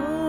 Glory.